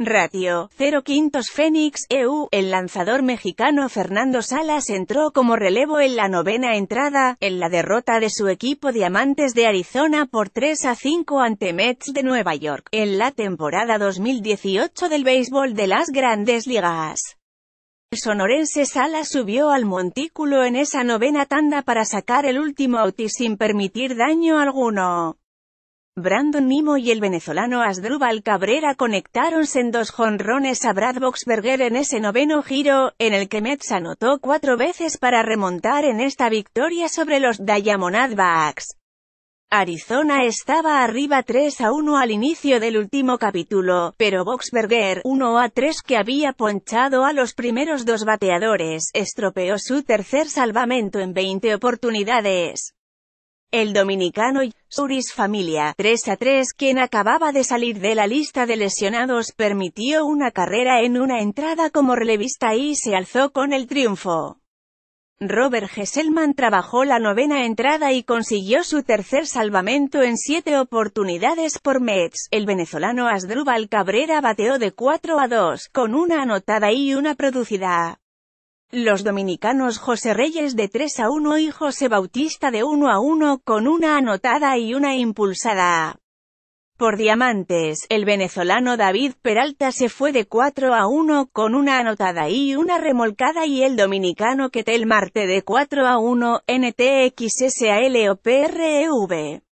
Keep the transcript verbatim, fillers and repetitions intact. Ratio, cero quintos Fénix, E U, el lanzador mexicano Fernando Salas entró como relevo en la novena entrada, en la derrota de su equipo Diamantes de Arizona por tres a cinco ante Mets de Nueva York, en la temporada dos mil dieciocho del béisbol de las Grandes Ligas. El sonorense Salas subió al montículo en esa novena tanda para sacar el último out y sin permitir daño alguno. Brandon Mimo y el venezolano Asdrúbal Cabrera conectaronse en dos jonrones a Brad Boxberger en ese noveno giro, en el que Mets anotó cuatro veces para remontar en esta victoria sobre los Diamondbacks. Arizona estaba arriba tres a uno al inicio del último capítulo, pero Boxberger, uno a tres, que había ponchado a los primeros dos bateadores, estropeó su tercer salvamento en veinte oportunidades. El dominicano Jeurys Familia, tres a tres, quien acababa de salir de la lista de lesionados, permitió una carrera en una entrada como relevista y se alzó con el triunfo. Robert Gsellman trabajó la novena entrada y consiguió su tercer salvamento en siete oportunidades por Mets. El venezolano Asdrúbal Cabrera bateó de cuatro a dos, con una anotada y una producida. Los dominicanos José Reyes de tres a uno y José Bautista de uno a uno, con una anotada y una impulsada. Por Diamantes, el venezolano David Peralta se fue de cuatro a uno, con una anotada y una remolcada, y el dominicano Ketel Marte de cuatro a uno, N T X S A L O P R E V.